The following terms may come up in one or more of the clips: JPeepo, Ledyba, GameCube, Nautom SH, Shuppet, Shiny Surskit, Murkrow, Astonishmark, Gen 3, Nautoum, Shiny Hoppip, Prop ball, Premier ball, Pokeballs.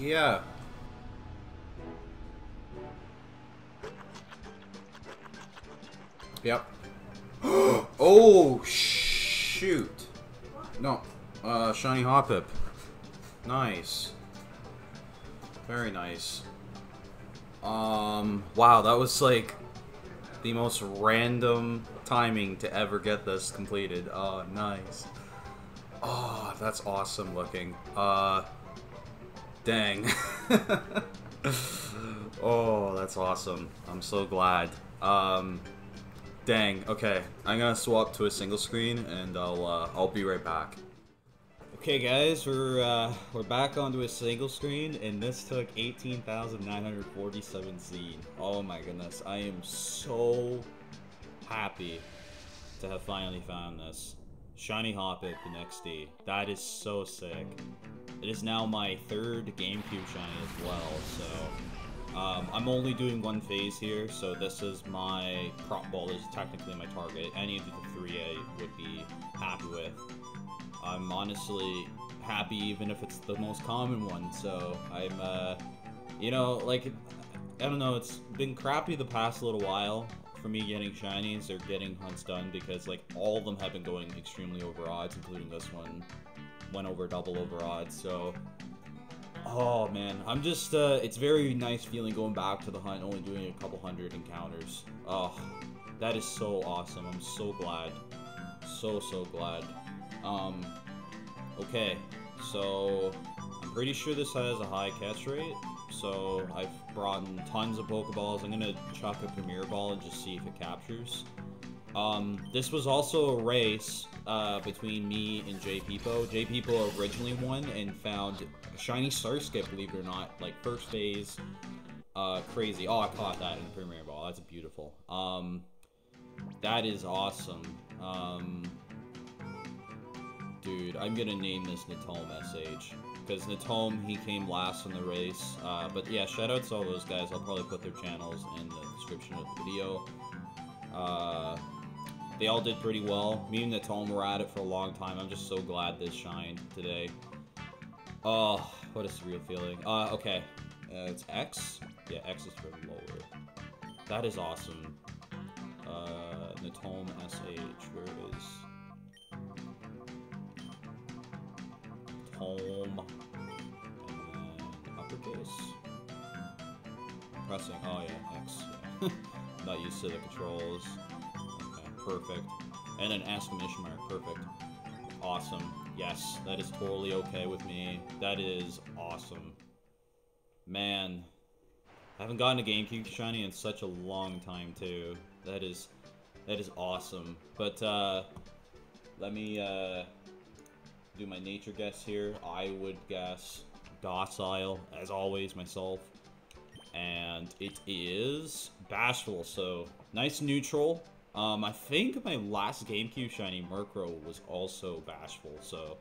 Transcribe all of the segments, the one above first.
Yeah. Yep. Oh, shoot. No. Shiny Hoppip. Nice. Very nice. Wow, that was like the most random timing to ever get this completed. Oh, nice. Oh, that's awesome looking. Dang. Oh, that's awesome. I'm so glad. Dang. Okay, I'm gonna swap to a single screen, and I'll be right back. Okay, guys, we're back onto a single screen, and this took 18,947 Z. Oh my goodness, I am so happy to have finally found this. Shiny Hoppip, the next D. That is so sick. It is now my third GameCube Shiny as well, so... I'm only doing one phase here, so this is my Prop Ball, is technically my target. Any of the three I would be happy with. I'm honestly happy even if it's the most common one, so I'm, you know, like, I don't know, it's been crappy the past little while for me getting shinies or getting hunts done, because like all of them have been going extremely over odds, including this one went over double over odds. So oh man, I'm just it's very nice feeling going back to the hunt, only doing a couple hundred encounters. Oh, that is so awesome. I'm so glad, so glad. Okay, so I'm pretty sure this has a high catch rate, so I've brought in tons of Pokeballs. I'm gonna chuck a Premier Ball and just see if it captures. This was also a race between me and JPeepo. JPeepo originally won and found Shiny Surskit, believe it or not, like first phase. Crazy. Oh, I caught that in the Premier Ball. That's beautiful. That is awesome. Dude, I'm gonna name this Nautom SH, because Nautom, he came last in the race, but yeah, shout out to all those guys. I'll probably put their channels in the description of the video. They all did pretty well. Me and Nautom were at it for a long time. I'm just so glad this shined today. Oh, what a surreal feeling. Okay, it's X. Yeah, X is for lower. That is awesome. Nautom SH, where is... home, and then uppercase. I'm pressing, oh yeah, X, yeah. Not used to the controls. Okay, perfect. And an Astonishmark, perfect. Awesome. Yes, that is totally okay with me. That is awesome. Man, I haven't gotten a GameCube Shiny in such a long time too. That is awesome. But let me do my nature guess here. I would guess docile, as always, myself. And it is bashful, so nice neutral. I think my last GameCube Shiny, Murkrow, was also bashful, so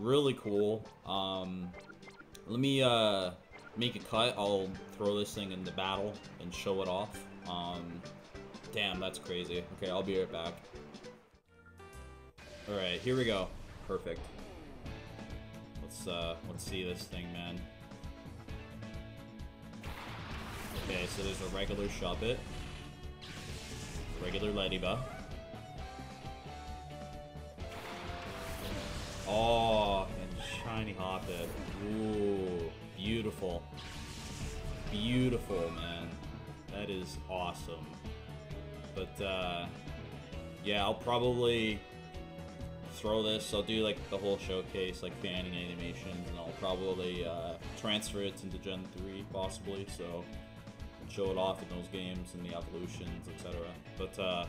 really cool. Let me make a cut. I'll throw this thing in the battle and show it off. Damn, that's crazy. Okay, I'll be right back. Alright, here we go. Perfect. Let's see this thing, man. Okay, so there's a regular Shuppet, regular Ledyba. Oh, and Shiny Hoppip. Ooh, beautiful. Beautiful, man. That is awesome. But, yeah, I'll probably... throw this. I'll do like the whole showcase, like fanning animations, and I'll probably transfer it into Gen 3 possibly, so show it off in those games and the evolutions, etc. But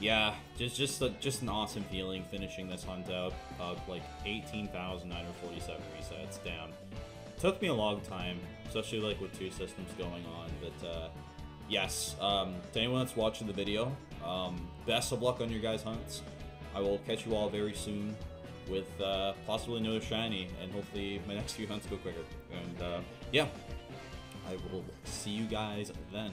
yeah, just an awesome feeling finishing this hunt out of like 18,947 resets. Damn, took me a long time, especially like with two systems going on. But yes, to anyone that's watching the video, best of luck on your guys' hunts. I will catch you all very soon with possibly another shiny, and hopefully my next few hunts go quicker. And yeah, I will see you guys then.